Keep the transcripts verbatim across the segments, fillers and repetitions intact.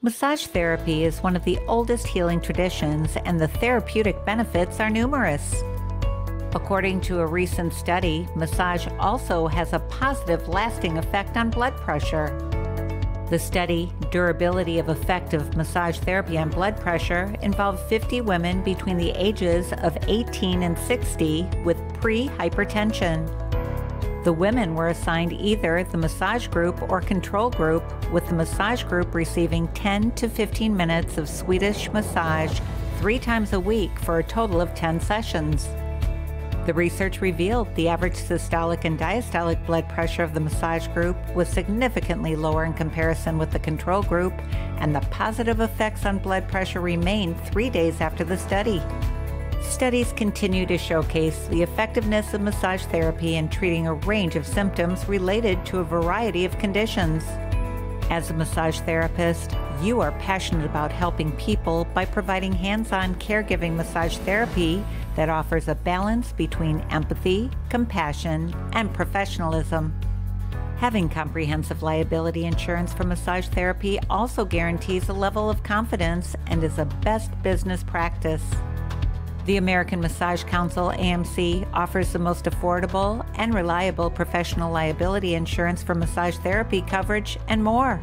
Massage therapy is one of the oldest healing traditions, and the therapeutic benefits are numerous. According to a recent study, massage also has a positive lasting effect on blood pressure. The study, Durability of Effective Massage Therapy on Blood Pressure, involved fifty women between the ages of eighteen and sixty with pre-hypertension. The women were assigned either the massage group or control group, with the massage group receiving ten to fifteen minutes of Swedish massage three times a week for a total of ten sessions. The research revealed the average systolic and diastolic blood pressure of the massage group was significantly lower in comparison with the control group, and the positive effects on blood pressure remained three days after the study. Studies continue to showcase the effectiveness of massage therapy in treating a range of symptoms related to a variety of conditions. As a massage therapist, you are passionate about helping people by providing hands-on caregiving massage therapy that offers a balance between empathy, compassion, and professionalism. Having comprehensive liability insurance for massage therapy also guarantees a level of confidence and is a best business practice. The American Massage Council, A M C, offers the most affordable and reliable professional liability insurance for massage therapy coverage and more.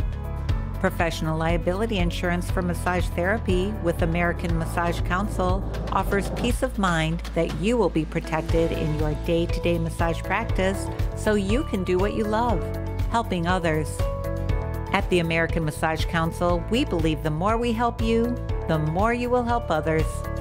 Professional liability insurance for massage therapy with American Massage Council offers peace of mind that you will be protected in your day-to-day massage practice so you can do what you love, helping others. At the American Massage Council, we believe the more we help you, the more you will help others.